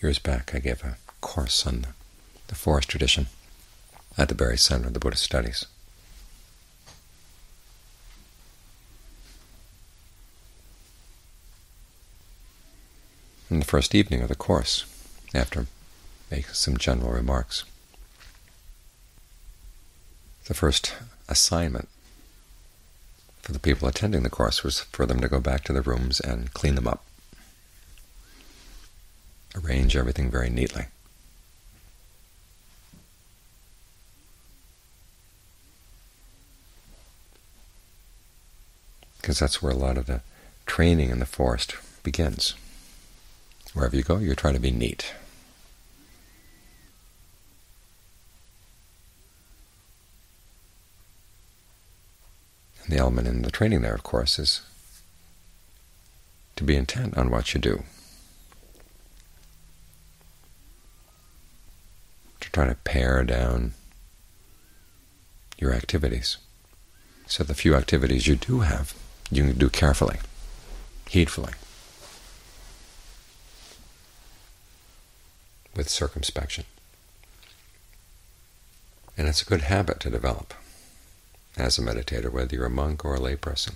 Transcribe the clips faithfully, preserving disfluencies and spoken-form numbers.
years back I gave a course on the forest tradition at the Berkeley Center of the Buddhist Studies. In the first evening of the course, after making some general remarks, the first assignment for the people attending the course was for them to go back to their rooms and clean them up, arrange everything very neatly. Because that's where a lot of the training in the forest begins. Wherever you go, you're trying to be neat. And the element in the training there, of course, is to be intent on what you do, to try to pare down your activities, so the few activities you do have, you can do carefully, heedfully, with circumspection. And it's a good habit to develop as a meditator, whether you're a monk or a layperson.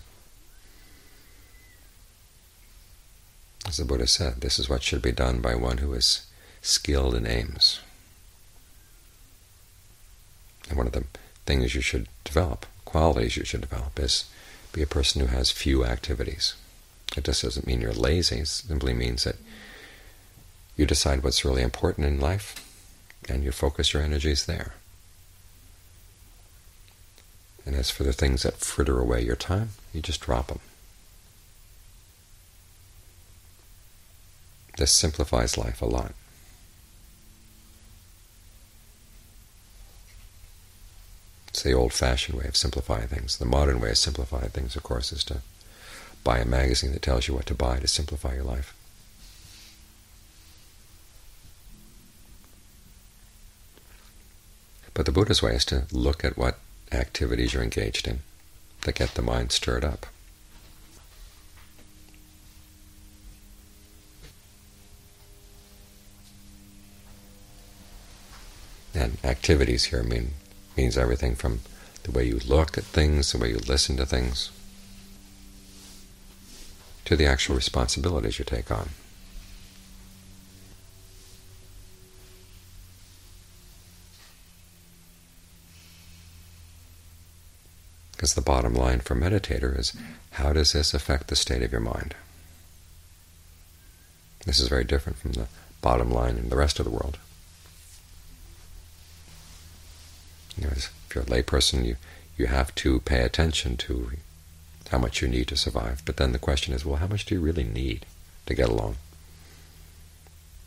As the Buddha said, this is what should be done by one who is skilled in aims. And one of the things you should develop, qualities you should develop, is be a person who has few activities. It just doesn't mean you're lazy. It simply means that you decide what's really important in life, and you focus your energies there. And as for the things that fritter away your time, you just drop them. This simplifies life a lot. It's the old-fashioned way of simplifying things. The modern way of simplifying things, of course, is to buy a magazine that tells you what to buy to simplify your life. But the Buddha's way is to look at what activities you're engaged in to get the mind stirred up. And activities here mean means everything from the way you look at things, the way you listen to things, to the actual responsibilities you take on. Because the bottom line for a meditator is, how does this affect the state of your mind? This is very different from the bottom line in the rest of the world. You know, if you're a layperson, you, you have to pay attention to how much you need to survive. But then the question is, well, how much do you really need to get along?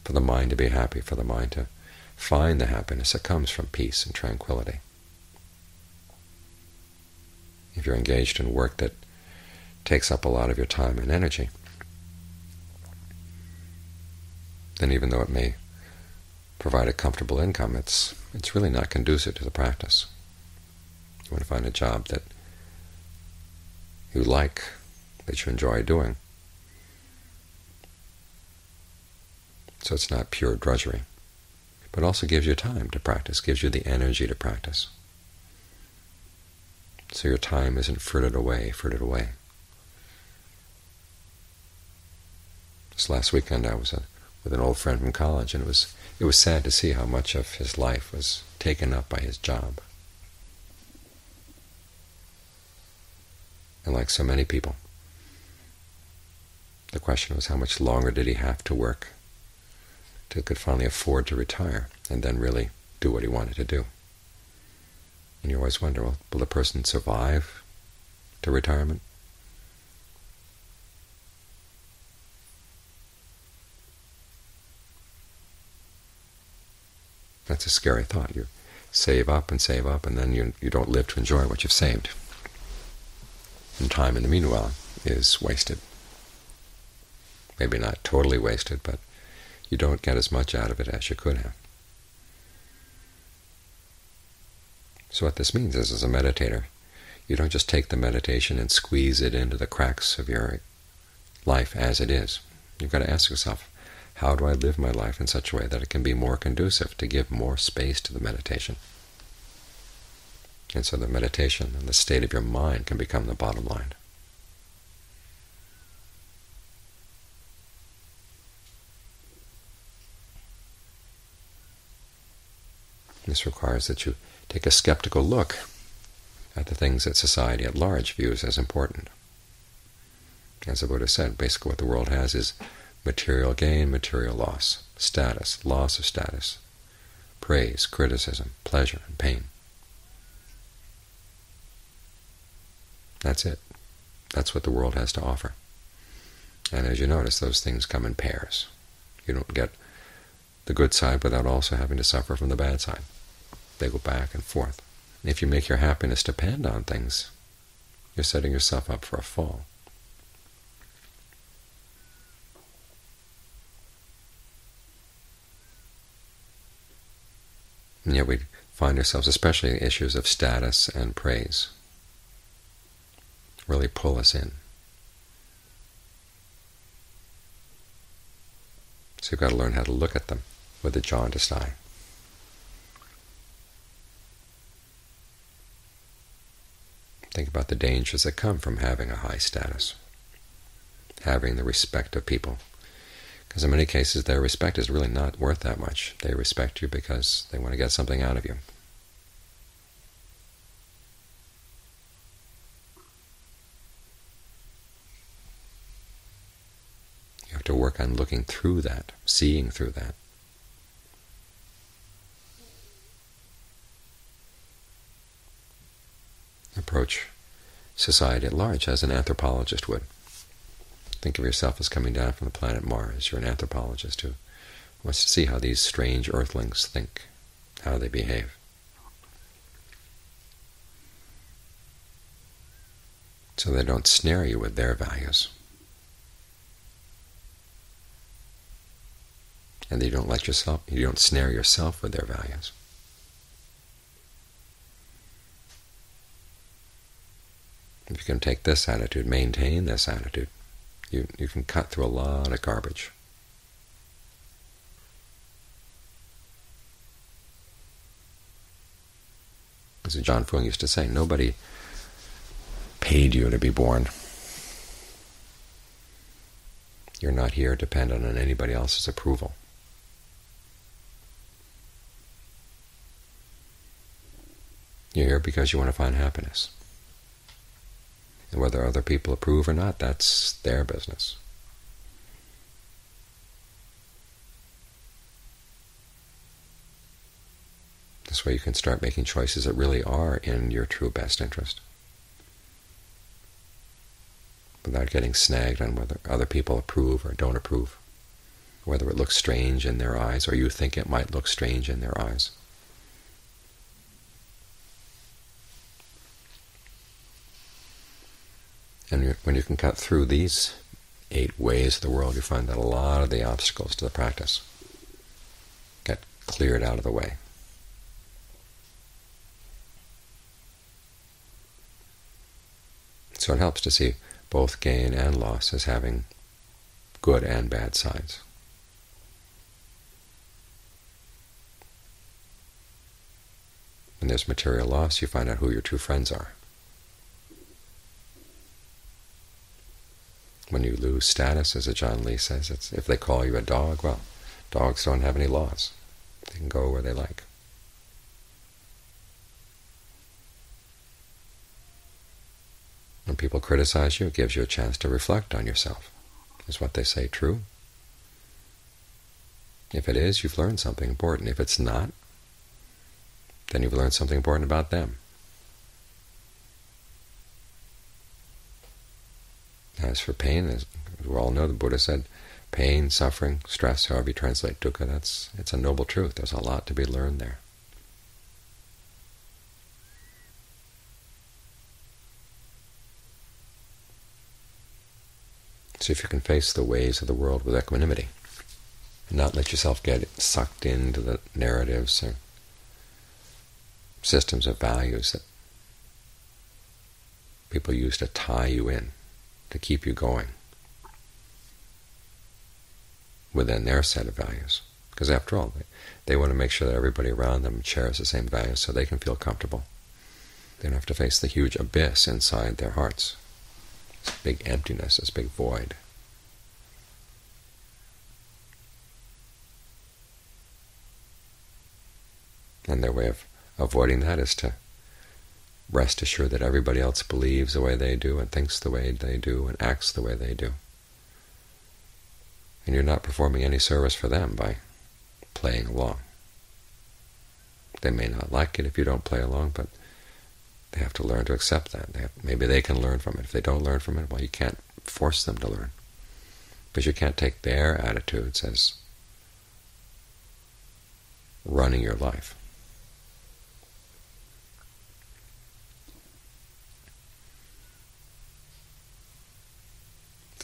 For the mind to be happy, for the mind to find the happiness that comes from peace and tranquility. If you're engaged in work that takes up a lot of your time and energy, then even though it may provide a comfortable income, it's it's really not conducive to the practice. You want to find a job that you like, that you enjoy doing, so it's not pure drudgery, but also gives you time to practice, gives you the energy to practice. So your time isn't frittered away, frittered away. This last weekend I was a, with an old friend from college, and it was it was sad to see how much of his life was taken up by his job. And like so many people, the question was, how much longer did he have to work till he could finally afford to retire and then really do what he wanted to do? And you always wonder, well, will the person survive to retirement? That's a scary thought. You save up and save up, and then you, you don't live to enjoy what you've saved. And time, in the meanwhile, is wasted. Maybe not totally wasted, but you don't get as much out of it as you could have. So what this means is, as a meditator, you don't just take the meditation and squeeze it into the cracks of your life as it is. You've got to ask yourself, How do I live my life in such a way that it can be more conducive to give more space to the meditation? And so the meditation and the state of your mind can become the bottom line. This requires that you take a skeptical look at the things that society at large views as important. As the Buddha said, basically what the world has is material gain, material loss, status, loss of status, praise, criticism, pleasure, and pain. That's it. That's what the world has to offer. And as you notice, those things come in pairs. You don't get the good side without also having to suffer from the bad side. They go back and forth. If you make your happiness depend on things, you're setting yourself up for a fall. And yet we find ourselves, especially in issues of status and praise, really pull us in. So you've got to learn how to look at them with a jaundiced eye. Think about the dangers that come from having a high status, having the respect of people. Because in many cases their respect is really not worth that much. They respect you because they want to get something out of you. You have to work on looking through that, seeing through that. Approach society at large as an anthropologist would. Think of yourself as coming down from the planet Mars. You're an anthropologist who wants to see how these strange earthlings think, how they behave. So they don't snare you with their values. And they don't let yourself, you don't snare yourself with their values. If you can take this attitude, maintain this attitude, You, you can cut through a lot of garbage. As John Fowles used to say, nobody paid you to be born. You're not here dependent on anybody else's approval. You're here because you want to find happiness. And whether other people approve or not, that's their business. This way you can start making choices that really are in your true best interest, without getting snagged on whether other people approve or don't approve, whether it looks strange in their eyes or you think it might look strange in their eyes. And when you can cut through these eight ways of the world, you find that a lot of the obstacles to the practice get cleared out of the way. So it helps to see both gain and loss as having good and bad sides. When there's material loss, you find out who your true friends are. When you lose status, as John Lee says, it's, if they call you a dog, well, dogs don't have any laws. They can go where they like. When people criticize you, it gives you a chance to reflect on yourself. Is what they say true? If it is, you've learned something important. If it's not, then you've learned something important about them. As for pain, as we all know, the Buddha said, pain, suffering, stress, however you translate dukkha, that's, it's a noble truth. There's a lot to be learned there. So if you can face the ways of the world with equanimity, and not let yourself get sucked into the narratives or systems of values that people use to tie you in, to keep you going. within their set of values. Because after all, they, they want to make sure that everybody around them shares the same values so they can feel comfortable. They don't have to face the huge abyss inside their hearts. This big emptiness, this big void. And their way of avoiding that is to rest assured that everybody else believes the way they do and thinks the way they do and acts the way they do. And you're not performing any service for them by playing along. They may not like it if you don't play along, but they have to learn to accept that. They have, maybe they can learn from it. If they don't learn from it, well, you can't force them to learn. But you can't take their attitudes as running your life.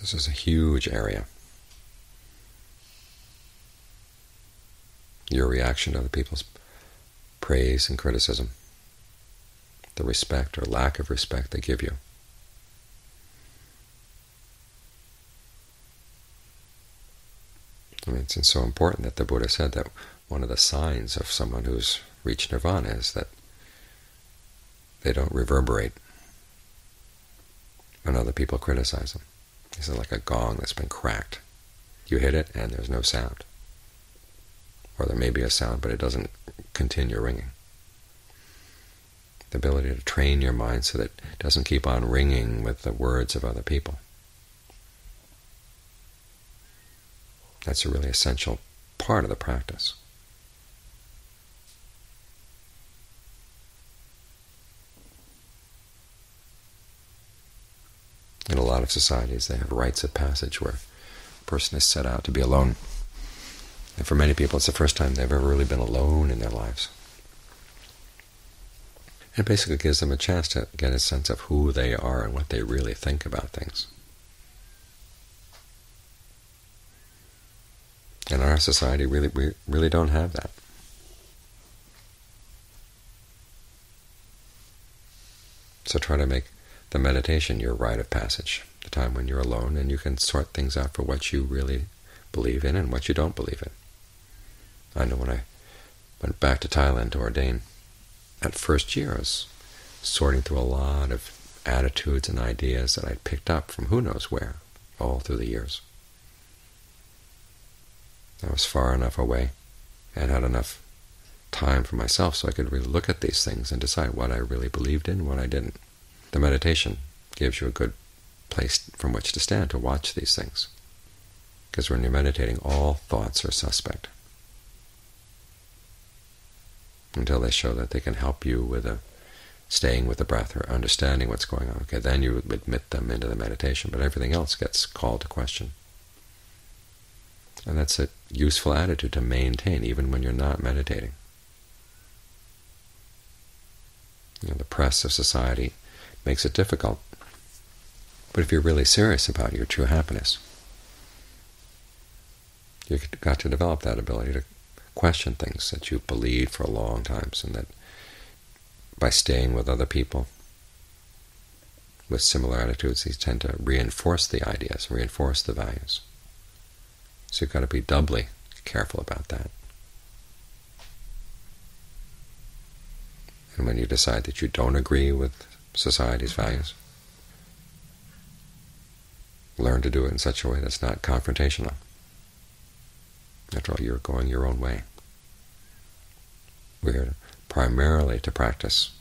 This is a huge area. Your reaction to other people's praise and criticism, the respect or lack of respect they give you. I mean, it's so important that the Buddha said that one of the signs of someone who's reached nirvana is that they don't reverberate when other people criticize them. He said, like a gong that's been cracked. You hit it and there's no sound. Or there may be a sound, but it doesn't continue ringing. The ability to train your mind so that it doesn't keep on ringing with the words of other people. That's a really essential part of the practice. In a lot of societies, they have rites of passage where a person is set out to be alone. And for many people, it's the first time they've ever really been alone in their lives. And it basically gives them a chance to get a sense of who they are and what they really think about things. In our society, really, we really don't have that. So try to make the meditation your rite of passage, the time when you're alone and you can sort things out for what you really believe in and what you don't believe in. I know when I went back to Thailand to ordain, that first year I was sorting through a lot of attitudes and ideas that I'd picked up from who knows where, all through the years. I was far enough away and had enough time for myself so I could really look at these things and decide what I really believed in and what I didn't. The meditation gives you a good place from which to stand to watch these things. Because when you're meditating, all thoughts are suspect, until they show that they can help you with a, staying with the breath or understanding what's going on. Okay, then you admit them into the meditation, but everything else gets called to question. And that's a useful attitude to maintain even when you're not meditating. You know, the press of society makes it difficult, but if you're really serious about your true happiness, you've got to develop that ability to question things that you believed for a long time, and that by staying with other people with similar attitudes, these tend to reinforce the ideas, reinforce the values. So you've got to be doubly careful about that. And when you decide that you don't agree with society's values, learn to do it in such a way that's not confrontational. After all, you're going your own way. We're here primarily to practice,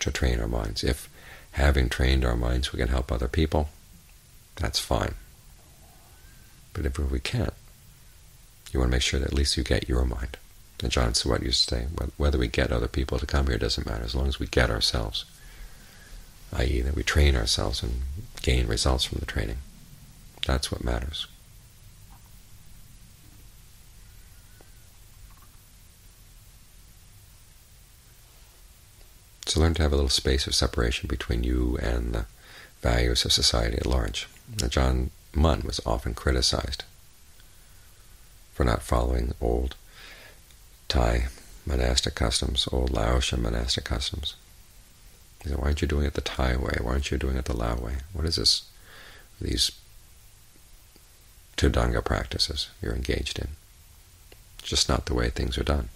to train our minds. If, having trained our minds, we can help other people, that's fine. But if we can't, you want to make sure that at least you get your mind. And Ajaan Suwat used to say, whether we get other people to come here doesn't matter, as long as we get ourselves, that is that we train ourselves and gain results from the training. That's what matters. So learn to have a little space of separation between you and the values of society at large. Now, John Munn was often criticized for not following old Thai monastic customs, old Laotian monastic customs. He said, why aren't you doing it the Thai way? Why aren't you doing it the Lao way? What is this? These to Danga practices you're engaged in. It's just not the way things are done.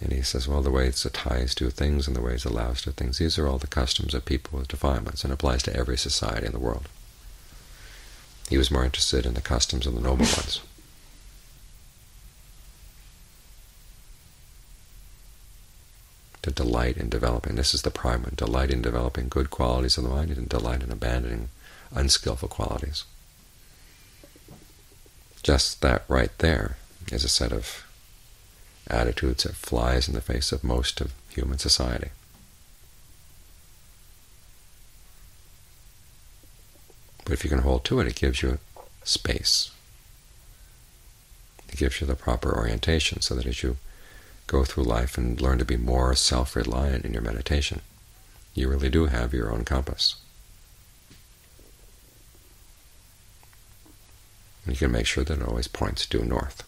And he says, well, the ways the Thais do things and the ways the Laos do things, these are all the customs of people with defilements, and applies to every society in the world. He was more interested in the customs of the noble ones. To delight in developing, this is the prime one, delight in developing good qualities of the mind, and delight in abandoning unskillful qualities. Just that right there is a set of attitudes that flies in the face of most of human society. But if you can hold to it, it gives you space. It gives you the proper orientation, so that as you go through life and learn to be more self-reliant in your meditation, you really do have your own compass. And you can make sure that it always points due north.